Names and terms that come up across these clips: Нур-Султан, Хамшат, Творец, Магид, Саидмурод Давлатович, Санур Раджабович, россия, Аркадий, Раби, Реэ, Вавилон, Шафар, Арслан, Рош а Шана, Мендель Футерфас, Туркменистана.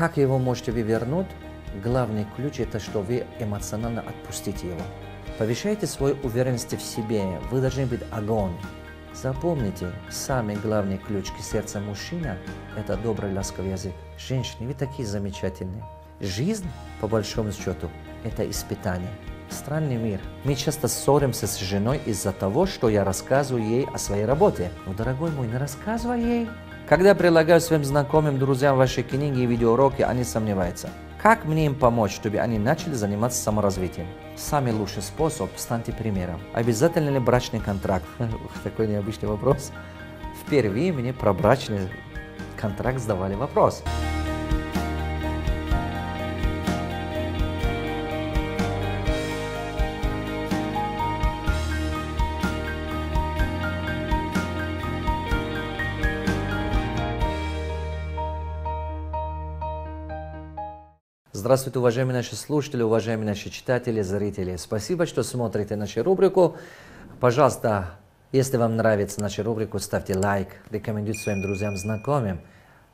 Как его можете вы вернуть? Главный ключ – это что вы эмоционально отпустите его. Повышайте свою уверенность в себе, вы должны быть огонь. Запомните, самый главный ключ к сердцу мужчины – это добрый ласковый язык. Женщины, вы такие замечательные. Жизнь, по большому счету, это испытание. Странный мир. Мы часто ссоримся с женой из-за того, что я рассказываю ей о своей работе. Но, дорогой мой, не рассказывай ей. Когда предлагаю своим знакомым, друзьям ваши книги и видеоуроки, они сомневаются. Как мне им помочь, чтобы они начали заниматься саморазвитием? Самый лучший способ – станьте примером. Обязательно ли брачный контракт? Такой необычный вопрос. Впервые мне про брачный контракт задавали вопрос. Здравствуйте, уважаемые наши слушатели, уважаемые наши читатели, зрители. Спасибо, что смотрите нашу рубрику. Пожалуйста, если вам нравится наша рубрика, ставьте лайк, рекомендуйте своим друзьям, знакомым.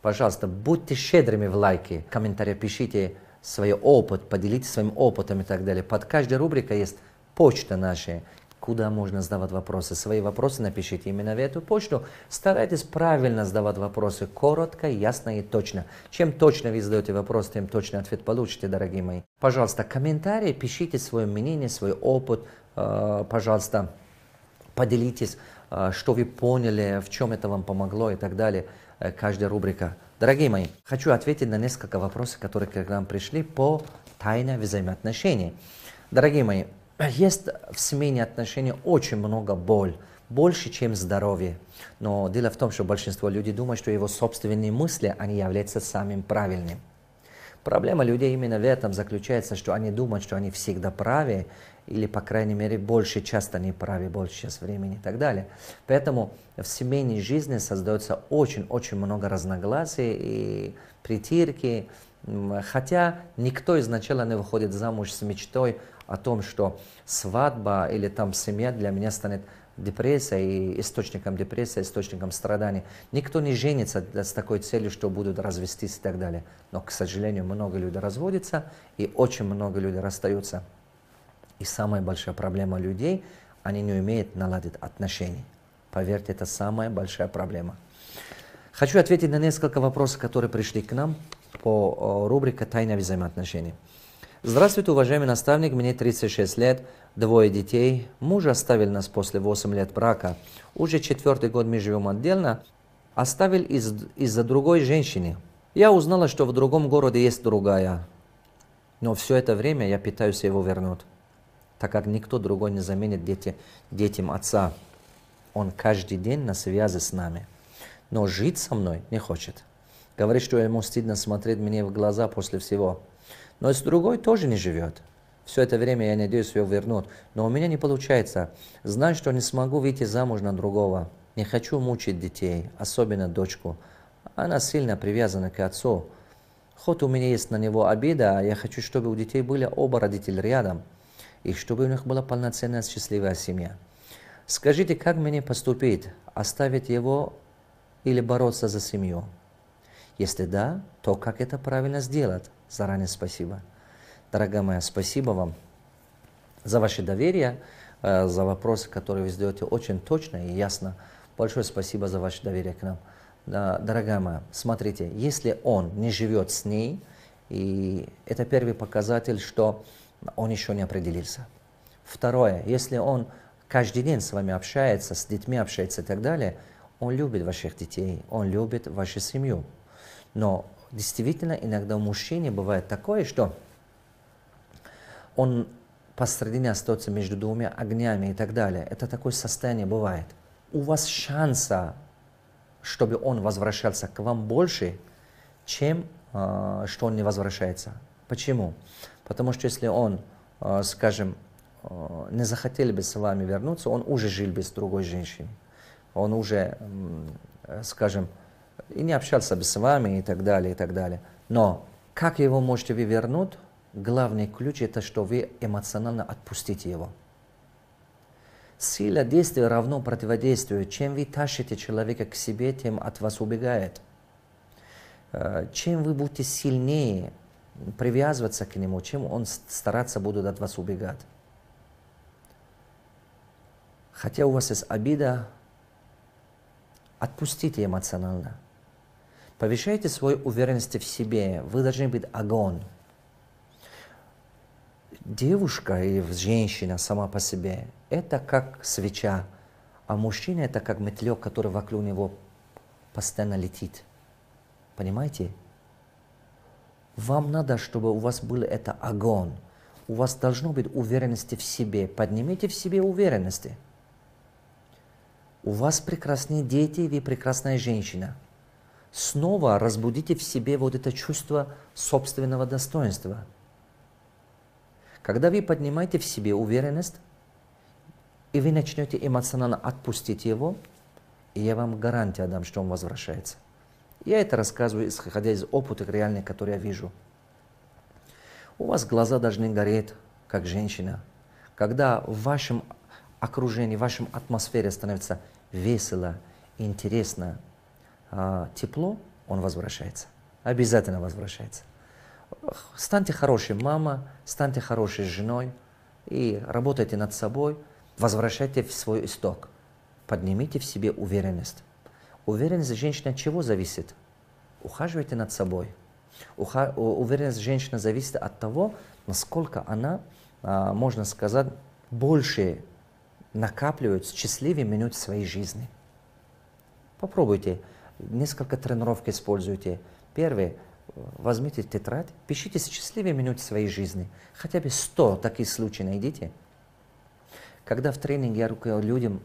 Пожалуйста, будьте щедрыми в лайке, в комментариях пишите свой опыт, поделитесь своим опытом и так далее. Под каждой рубрикой есть почта наша, куда можно задавать вопросы. Свои вопросы напишите именно в эту почту. Старайтесь правильно задавать вопросы, коротко, ясно и точно. Чем точно вы задаете вопрос, тем точный ответ получите, дорогие мои. Пожалуйста, комментарии, пишите свое мнение, свой опыт. Пожалуйста, поделитесь, что вы поняли, в чем это вам помогло и так далее. Каждая рубрика. Дорогие мои, хочу ответить на несколько вопросов, которые к нам пришли по тайне взаимоотношений. Дорогие мои, есть в семейных отношениях очень много боли, больше, чем здоровье. Но дело в том, что большинство людей думают, что его собственные мысли, они являются самым правильным. Проблема людей именно в этом заключается, что они думают, что они всегда правы, или, по крайней мере, больше часто не правы, больше часть времени и так далее. Поэтому в семейной жизни создается очень-очень много разногласий и притирки, хотя никто изначально не выходит замуж с мечтой о том, что свадьба или там семья для меня станет депрессией, и источником депрессии, источником страданий. Никто не женится с такой целью, что будут развестись и так далее. Но, к сожалению, много людей разводятся, и очень много людей расстаются. И самая большая проблема людей, они не умеют наладить отношения. Поверьте, это самая большая проблема. Хочу ответить на несколько вопросов, которые пришли к нам по рубрике «Тайна взаимоотношений». Здравствуйте, уважаемый наставник, мне 36 лет, двое детей, муж оставил нас после 8 лет брака, уже 4-й год мы живем отдельно, оставил из-за другой женщины. Я узнала, что в другом городе есть другая, но все это время я пытаюсь его вернуть, так как никто другой не заменит детям отца. Он каждый день на связи с нами, но жить со мной не хочет. Говорит, что ему стыдно смотреть мне в глаза после всего. Но и с другой тоже не живет. Все это время я надеюсь ее вернуть, но у меня не получается. Знаю, что не смогу выйти замуж на другого. Не хочу мучить детей, особенно дочку. Она сильно привязана к отцу. Хоть у меня есть на него обида, я хочу, чтобы у детей были оба родителя рядом. И чтобы у них была полноценная счастливая семья. Скажите, как мне поступить? Оставить его или бороться за семью? Если да, то как это правильно сделать? Заранее спасибо. Дорогая моя, спасибо вам за ваше доверие, за вопросы, которые вы задаете очень точно и ясно. Большое спасибо за ваше доверие к нам. Дорогая моя, смотрите, если он не живет с ней, и это первый показатель, что он еще не определился. Второе, если он каждый день с вами общается, с детьми общается и так далее, он любит ваших детей, он любит вашу семью. Но действительно, иногда у мужчины бывает такое, что он посредине остается между двумя огнями и так далее. Это такое состояние бывает. У вас шанса, чтобы он возвращался к вам больше, чем что он не возвращается. Почему? Потому что если он, скажем, не захотел бы с вами вернуться, он уже жил бы с другой женщиной. Он уже, скажем, и не общался бы с вами и так далее, и так далее. Но как его можете вы вернуть? Главный ключ – это что вы эмоционально отпустите его. Сила действия равно противодействию. Чем вы тащите человека к себе, тем от вас убегает. чем вы будете сильнее привязываться к нему, чем он стараться будет от вас убегать. Хотя у вас есть обида, отпустите эмоционально. Повышайте свою уверенность в себе. Вы должны быть огонь. Девушка или женщина сама по себе – это как свеча, а мужчина – это как метлёк, который вокруг него постоянно летит. Понимаете? Вам надо, чтобы у вас был это огонь. У вас должно быть уверенности в себе. Поднимите в себе уверенности. У вас прекрасные дети, вы прекрасная женщина. Снова разбудите в себе вот это чувство собственного достоинства. Когда вы поднимаете в себе уверенность, и вы начнете эмоционально отпустить его, и я вам гарантию дам, что он возвращается. Я это рассказываю, исходя из опыта реальных, который я вижу. У вас глаза должны гореть, как женщина. Когда в вашем окружении, в вашем атмосфере становится весело, интересно, тепло, он возвращается. Обязательно возвращается. Станьте хорошей мамой, станьте хорошей женой и работайте над собой, возвращайте в свой исток, поднимите в себе уверенность. Уверенность женщины от чего зависит? Ухаживайте над собой. Уверенность женщины зависит от того, насколько она, можно сказать, больше накапливает счастливых минут в своей жизни. Попробуйте, несколько тренировок используйте. Первое. Возьмите тетрадь, пишите счастливые минуты своей жизни. Хотя бы 100 таких случаев найдите. Когда в тренинге я людям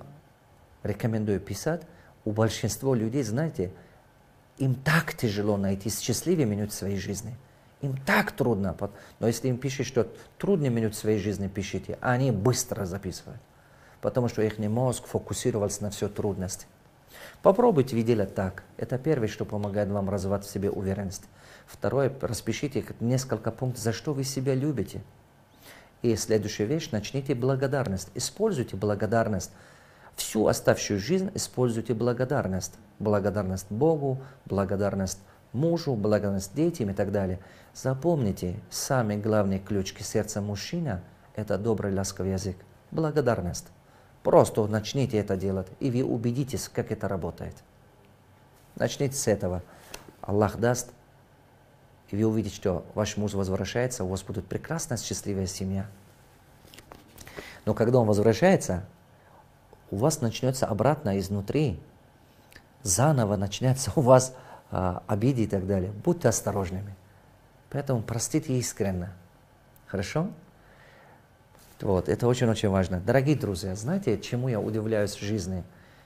рекомендую писать, у большинства людей, знаете, им так тяжело найти счастливые минуты своей жизни. Им так трудно. Но если им пишешь, что трудные минуты своей жизни пишите, они быстро записывают. Потому что их мозг фокусировался на все трудности. Попробуйте делать так. Это первое, что помогает вам развивать в себе уверенность. Второе, распишите несколько пунктов, за что вы себя любите. И следующая вещь, начните благодарность. Используйте благодарность. Всю оставшую жизнь используйте благодарность. Благодарность Богу, благодарность мужу, благодарность детям и так далее. Запомните, самый главный ключ к сердцу мужчины – это добрый ласковый язык. Благодарность. Просто начните это делать, и вы убедитесь, как это работает. Начните с этого. Аллах даст, и вы увидите, что ваш муж возвращается, у вас будет прекрасная, счастливая семья. Но когда он возвращается, у вас начнется обратно изнутри, заново начнется у вас обиды и так далее. Будьте осторожными. Поэтому простите искренне. Хорошо? Вот, это очень-очень важно. Дорогие друзья, знаете, чему я удивляюсь в жизни?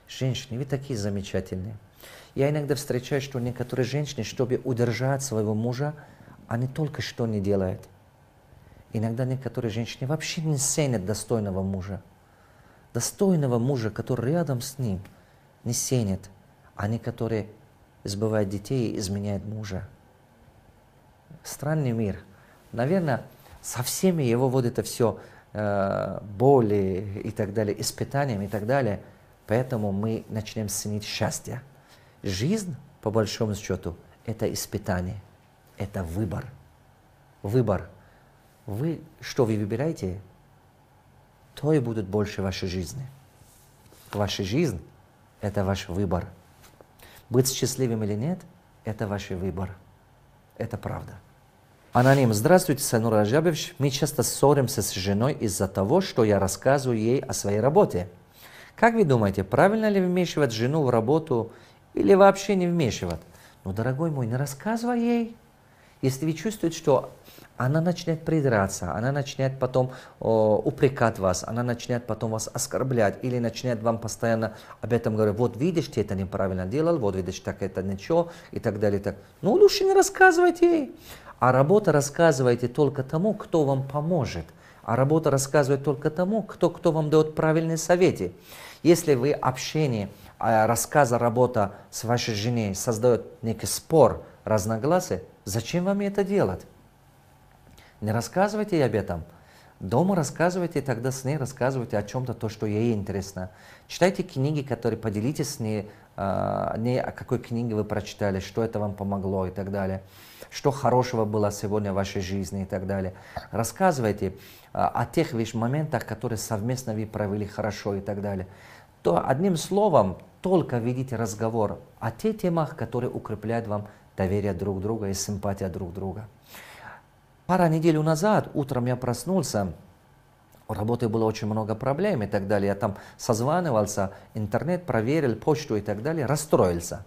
Женщины, вы такие замечательные. Я иногда встречаю, что некоторые женщины, чтобы удержать своего мужа, они только что не делают. Иногда некоторые женщины вообще не ценят достойного мужа. Достойного мужа, который рядом с ним, не ценят. Они, которые избивают детей и изменяют мужа. Странный мир. Наверное, со всеми его вот это все... боли и так далее, испытаниям и так далее. Поэтому мы начнем ценить счастье. Жизнь, по большому счету, это испытание, это выбор. Выбор. Вы, что вы выбираете, то и будет больше вашей жизни. Ваша жизнь – это ваш выбор. Быть счастливым или нет – это ваш выбор. Это правда. Аноним. Здравствуйте, Санур Раджабович. Мы часто ссоримся с женой из-за того, что я рассказываю ей о своей работе. Как вы думаете, правильно ли вмешивать жену в работу или вообще не вмешивать? Ну, дорогой мой, не рассказывай ей. Если вы чувствуете, что она начинает придраться, она начинает потом упрекать вас, она начинает потом вас оскорблять или начинает вам постоянно об этом говорить, вот видишь, ты это неправильно делал, вот видишь, так это ничего и так далее. Так. Ну, лучше не рассказывайте ей. А работу рассказывайте только тому, кто вам поможет. А работу рассказывает только тому, кто вам дает правильные советы. Если вы общение, рассказа, работа с вашей женой создает некий спор, разногласия, зачем вам это делать? Не рассказывайте об этом. Дома рассказывайте, тогда с ней рассказывайте о чем-то, то, что ей интересно. Читайте книги, которые поделитесь с ней, о какой книге вы прочитали, что это вам помогло и так далее. Что хорошего было сегодня в вашей жизни и так далее. Рассказывайте о тех моментах, которые совместно вы провели хорошо и так далее. То одним словом, только ведите разговор о тех темах, которые укрепляют вам доверие друг друга и симпатия друг друга. Пару недель назад утром я проснулся, у работы было очень много проблем и так далее. Я там созванивался, интернет проверил, почту и так далее, расстроился.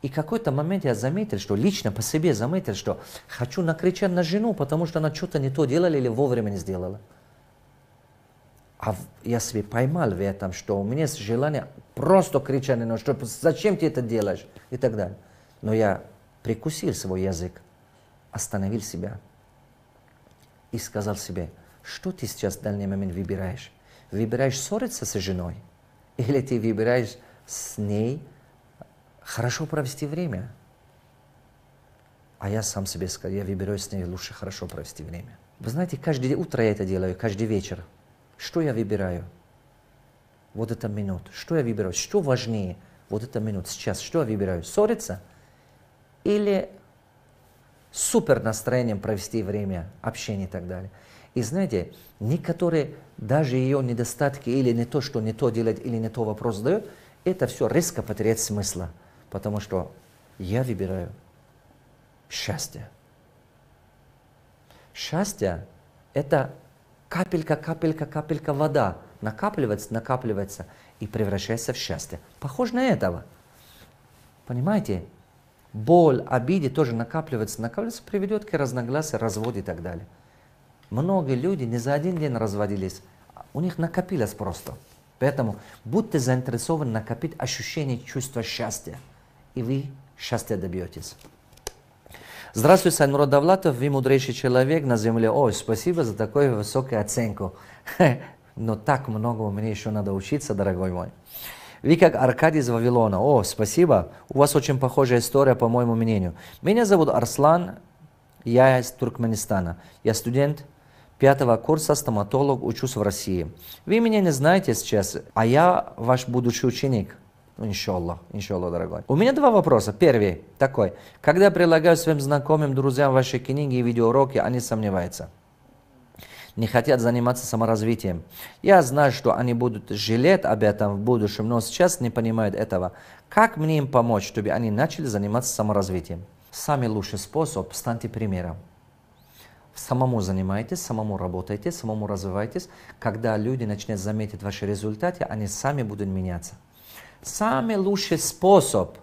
И в какой-то момент я заметил, что лично по себе заметил, что хочу накричать на жену, потому что она что-то не то делала или вовремя не сделала. А я себе поймал в этом, что у меня есть желание просто кричать, но что, зачем ты это делаешь и так далее. Но я прикусил свой язык, остановил себя. И сказал себе, что ты сейчас в данный момент выбираешь? Выбираешь ссориться с женой? Или ты выбираешь с ней хорошо провести время? А я сам себе сказал, я выбираю с ней лучше хорошо провести время. Вы знаете, каждое утро я это делаю, каждый вечер. Что я выбираю? Вот это минут. Что я выбираю? Что важнее? Вот это минут. Сейчас что я выбираю? Ссориться? Или... супер настроением провести время, общение и так далее. И знаете, некоторые даже ее недостатки или не то, что не то делать, или не то вопрос задают, это все резко потеряет смысла. Потому что я выбираю счастье. Счастье – это капелька, капелька, капелька вода. Накапливается, накапливается и превращается в счастье. Похоже на этого. Понимаете? Боль, обиды тоже накапливаются, накапливаются, приведет к разногласиям, разводу и так далее. Многие люди не за один день разводились, у них накопилось просто. Поэтому будьте заинтересованы накопить ощущение, чувство счастья, и вы счастья добьетесь. Здравствуйте, Саидмурод Давлатович, вы мудрейший человек на земле. Ой, спасибо за такую высокую оценку. Но так много мне еще надо учиться, дорогой мой. Вы как Аркадий из Вавилона. О, спасибо. У вас очень похожая история, по моему мнению. Меня зовут Арслан, я из Туркменистана. Я студент 5-го курса, стоматолог, учусь в России. Вы меня не знаете сейчас, а я ваш будущий ученик. Иншаллах, иншаллах, дорогой. У меня два вопроса. Первый такой. Когда предлагаю своим знакомым, друзьям ваши книги и видеоуроки, они сомневаются. Не хотят заниматься саморазвитием. Я знаю, что они будут жалеть об этом в будущем, но сейчас не понимают этого. Как мне им помочь, чтобы они начали заниматься саморазвитием? Самый лучший способ – станьте примером. Самому занимайтесь, самому работайте, самому развивайтесь. Когда люди начнут заметить ваши результаты, они сами будут меняться. Самый лучший способ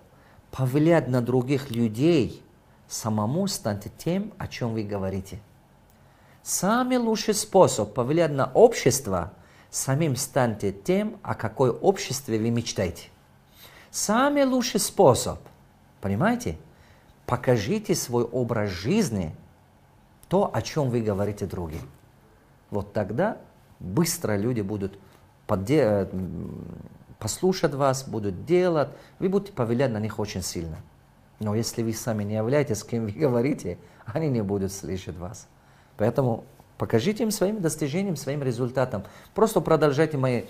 повлиять на других людей – самому станьте тем, о чем вы говорите. Самый лучший способ повлиять на общество – самим станьте тем, о какой обществе вы мечтаете. Самый лучший способ, понимаете, покажите свой образ жизни, то, о чем вы говорите другим. Вот тогда быстро люди будут послушать вас, будут делать, вы будете повлиять на них очень сильно. Но если вы сами не являетесь, с кем вы говорите, они не будут слышать вас. Поэтому покажите им своим достижением, своим результатом. Просто продолжайте мои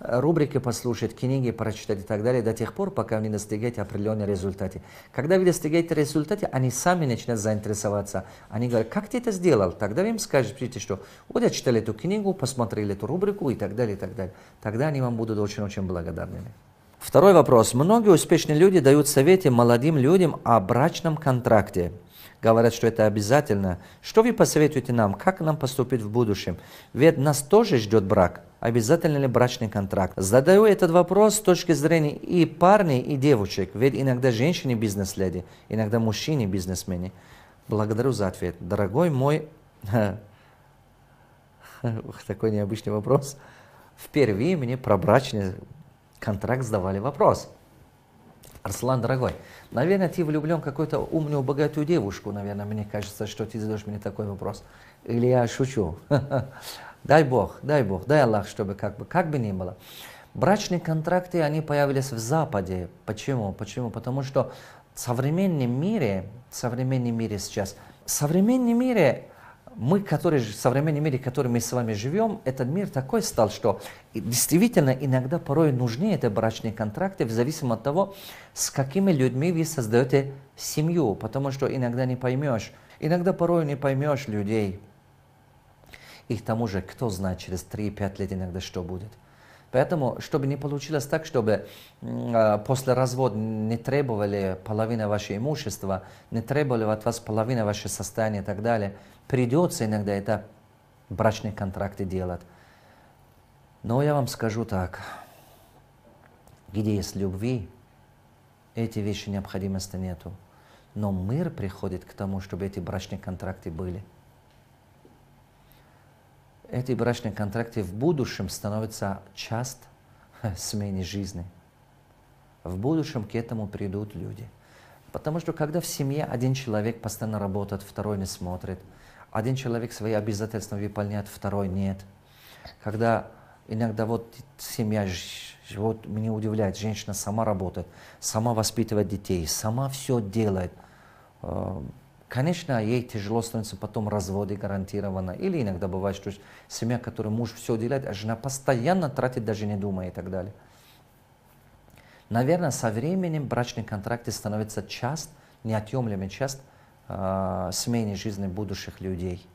рубрики послушать, книги прочитать и так далее до тех пор, пока вы не достигаете определенного результата. Когда вы достигаете результата, они сами начинают заинтересоваться. Они говорят, как ты это сделал? Тогда вы им скажете, что вот я читал эту книгу, посмотрели эту рубрику и так далее, и так далее. Тогда они вам будут очень-очень благодарны. Второй вопрос. Многие успешные люди дают советы молодым людям о брачном контракте. Говорят, что это обязательно. Что вы посоветуете нам? Как нам поступить в будущем? Ведь нас тоже ждет брак. Обязательно ли брачный контракт? Задаю этот вопрос с точки зрения и парней, и девочек. Ведь иногда женщины бизнес-леди, иногда мужчины бизнесмены. Благодарю за ответ. Дорогой мой... Такой необычный вопрос. Впервые мне про брачный контракт задавали вопрос. Арслан, дорогой, наверное, ты влюблен в какую-то умную, богатую девушку, наверное, мне кажется, что ты задаешь мне такой вопрос. Или я шучу. Дай Бог, дай Аллах, чтобы как бы ни было. Брачные контракты, они появились в Западе. Почему? Почему? Потому что в современном мире сейчас, мы, которые в современном мире, в котором мы с вами живем, этот мир такой стал, что действительно иногда порой нужны эти брачные контракты, в зависимости от того, с какими людьми вы создаете семью, потому что иногда не поймешь, иногда порой не поймешь людей. И к тому же, кто знает, через 3-5 лет иногда что будет. Поэтому, чтобы не получилось так, чтобы после развода не требовали половину вашего имущества, не требовали от вас половину вашего состояния и так далее, придется иногда это брачные контракты делать. Но я вам скажу так, где есть любви, эти вещи необходимости нету. Но мир приходит к тому, чтобы эти брачные контракты были. Эти брачные контракты в будущем становятся часть семейной жизни. В будущем к этому придут люди. Потому что когда в семье один человек постоянно работает, второй не смотрит, один человек свои обязательства выполняет, второй нет. Когда иногда вот семья, вот меня удивляет, женщина сама работает, сама воспитывает детей, сама все делает. Конечно, ей тяжело становится потом разводы гарантированно. Или иногда бывает, что семья, в которой муж все делает, а жена постоянно тратит, даже не думая и так далее. Наверное, со временем брачные контракты становятся часть, неотъемлемой часть семейной жизни будущих людей.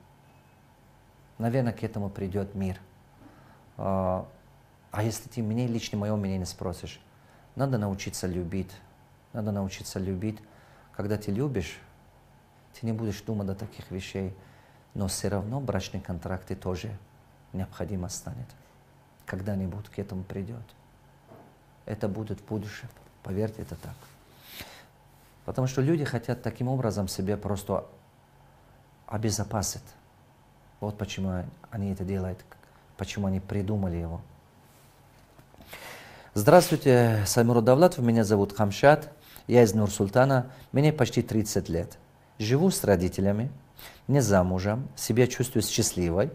Наверное, к этому придет мир. А если ты мне, лично мое мнение, спросишь, надо научиться любить. Надо научиться любить. Когда ты любишь, ты не будешь думать о таких вещей, но все равно брачные контракты тоже необходимо станет. Когда-нибудь к этому придет. Это будет в будущем, поверьте, это так. Потому что люди хотят таким образом себе просто обезопасить. Вот почему они это делают, почему они придумали его. Здравствуйте, Саидмурод Давлатович, меня зовут Хамшат, я из Нур-Султана, мне почти 30 лет. Живу с родителями, не замужем, себя чувствую счастливой,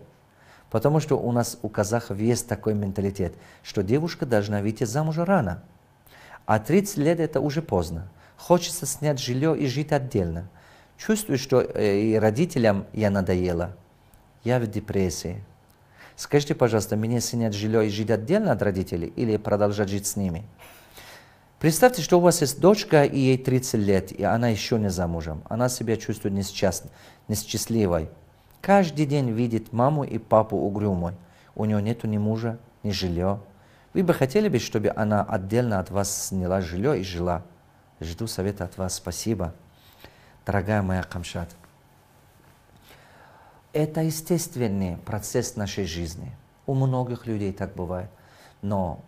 потому что у нас, у казахов, есть такой менталитет, что девушка должна выйти замуж рано, а 30 лет это уже поздно. Хочется снять жилье и жить отдельно. Чувствую, что и родителям я надоела. Я в депрессии. Скажите, пожалуйста, мне снять жилье и жить отдельно от родителей или продолжать жить с ними? Представьте, что у вас есть дочка, и ей 30 лет, и она еще не замужем. Она себя чувствует несчастливой. Каждый день видит маму и папу угрюмой. У нее нет ни мужа, ни жилья. Вы бы хотели, чтобы она отдельно от вас сняла жилье и жила? Жду совета от вас. Спасибо. Дорогая моя Хамшат. Это естественный процесс нашей жизни. У многих людей так бывает. Но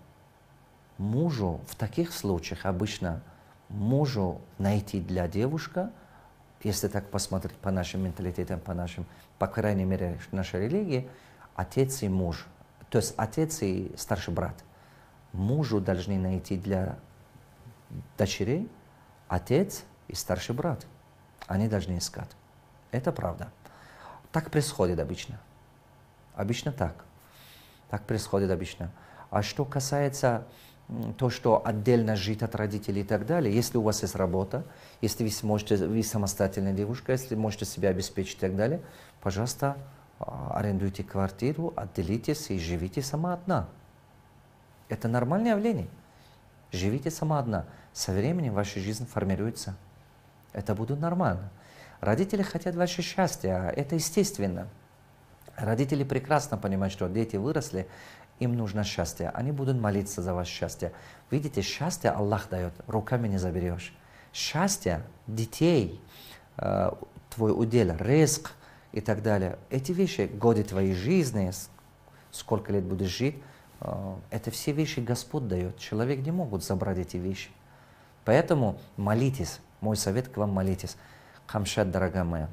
мужу в таких случаях обычно мужу найти для девушки, если так посмотреть по нашим менталитетам, по нашим, по крайней мере, нашей религии, отец и муж, то есть отец и старший брат. Мужу должны найти для дочери отец и старший брат. Они должны искать. Это правда. Так происходит обычно. Обычно так. Так происходит обычно. А что касается то, что отдельно жить от родителей и так далее, если у вас есть работа, если вы сможете, вы самостоятельная девушка, если можете себя обеспечить и так далее, пожалуйста, арендуйте квартиру, отделитесь и живите сама одна. Это нормальное явление. Живите сама одна. Со временем ваша жизнь формируется. Это будет нормально. Родители хотят ваше счастье, это естественно. Родители прекрасно понимают, что дети выросли, им нужно счастье. Они будут молиться за ваше счастье. Видите, счастье Аллах дает, руками не заберешь. Счастье детей, твой удел, риск и так далее. Эти вещи, годы твоей жизни, сколько лет будешь жить, это все вещи Господь дает. Человек не могут забрать эти вещи. Поэтому молитесь. Мой совет к вам, молитесь. Хамшат, дорогая моя.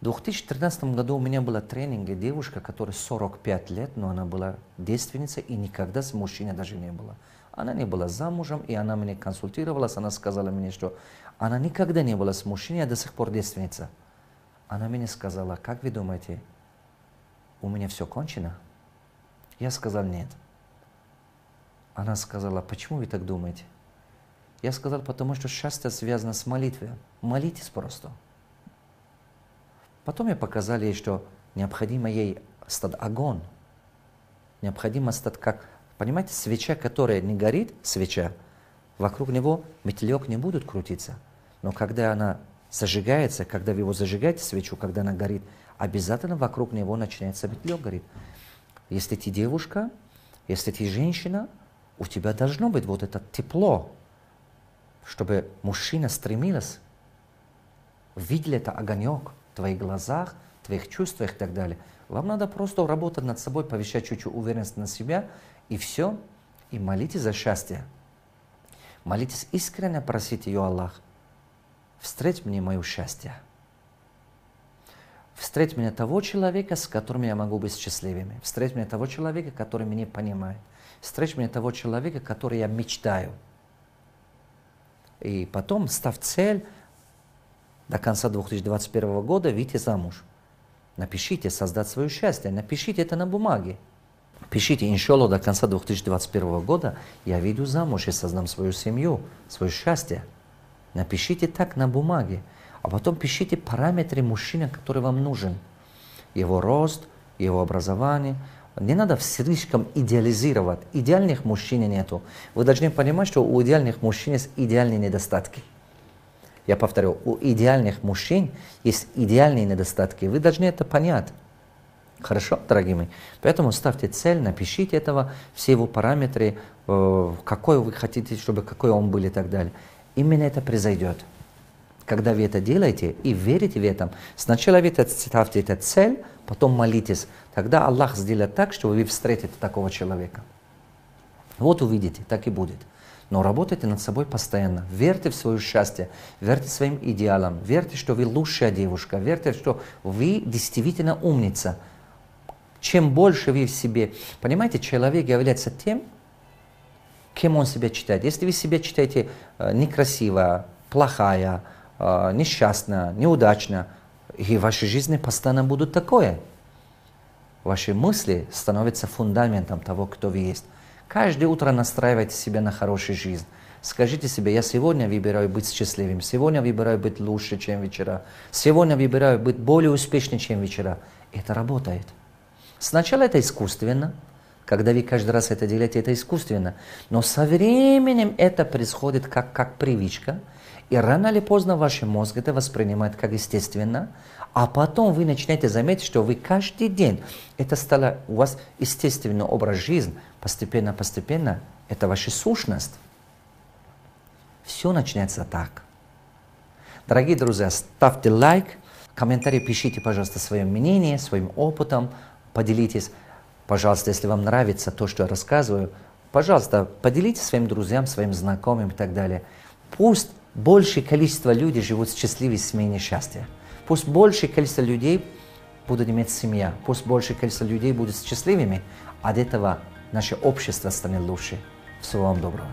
В 2013 году у меня была тренинг, девушка, которой 45 лет, но она была девственницей и никогда с мужчиной даже не была. Она не была замужем, и она меня консультировалась, она сказала мне, что она никогда не была с мужчиной, а до сих пор девственница. Она мне сказала, как вы думаете, у меня все кончено? Я сказал, нет. Она сказала, почему вы так думаете? Я сказал, потому что счастье связано с молитвой. Молитесь просто. Потом я показал ей, что необходимо ей стать огонь. Необходимо стать как, понимаете, свеча, которая не горит, свеча, вокруг него метелек не будет крутиться. Но когда она зажигается, когда вы его зажигаете, свечу, когда она горит, обязательно вокруг него начинается метелек горит. Если ты девушка, если ты женщина, у тебя должно быть вот это тепло, чтобы мужчина стремился, видел это огонек в твоих глазах, в твоих чувствах и так далее. Вам надо просто работать над собой, повышать чуть-чуть уверенность на себя, и все, и молитесь за счастье. Молитесь искренне, просите ее Аллах, встреть мне мое счастье. Встреть мне того человека, с которым я могу быть счастливыми. Встреть мне того человека, который меня понимает. Встреть мне того человека, который я мечтаю. И потом, став цель, до конца 2021 года выйти замуж. Напишите, создать свое счастье. Напишите это на бумаге. Пишите, иншаллах, до конца 2021 года я выйду замуж и создам свою семью, свое счастье. Напишите так на бумаге. А потом пишите параметры мужчины, который вам нужен. Его рост, его образование. Не надо слишком идеализировать. Идеальных мужчин нету. Вы должны понимать, что у идеальных мужчин есть идеальные недостатки. Я повторю, у идеальных мужчин есть идеальные недостатки. Вы должны это понять. Хорошо, дорогие мои? Поэтому ставьте цель, напишите этого, все его параметры, какой вы хотите, чтобы какой он был и так далее. Именно это произойдет. Когда вы это делаете и верите в это, сначала вы это ставьте эту цель, потом молитесь. Тогда Аллах сделает так, что вы встретите такого человека. Вот увидите, так и будет. Но работайте над собой постоянно. Верьте в свое счастье, верьте своим идеалам, верьте, что вы лучшая девушка, верьте, что вы действительно умница. Чем больше вы в себе... Понимаете, человек является тем, кем он себя считает. Если вы себя считаете некрасивая, плохая, несчастно, неудачно, и ваши жизни постоянно будут такое. Ваши мысли становятся фундаментом того, кто вы есть. Каждое утро настраивайте себя на хорошую жизнь. Скажите себе, я сегодня выбираю быть счастливым, сегодня выбираю быть лучше, чем вчера, сегодня выбираю быть более успешным, чем вчера. Это работает. Сначала это искусственно. Когда вы каждый раз это делаете, это искусственно. Но со временем это происходит как привычка. И рано или поздно ваш мозг это воспринимает как естественно, а потом вы начинаете заметить, что вы каждый день, это стало у вас естественный образ жизни, постепенно-постепенно, это ваша сущность. Все начинается так. Дорогие друзья, ставьте лайк, комментарии пишите, пожалуйста, свое мнение, своим опытом, поделитесь. Пожалуйста, если вам нравится то, что я рассказываю, пожалуйста, поделитесь своим друзьям, своим знакомым и так далее. Пусть большее количество людей живут счастливее, семейнее счастье. Пусть большее количество людей будут иметь семья, пусть большее количество людей будут счастливыми, от этого наше общество станет лучше. Всего вам доброго.